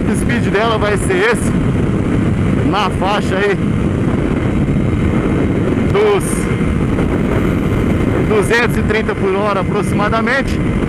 top speed dela vai ser esse, na faixa aí dos 230 km/h aproximadamente.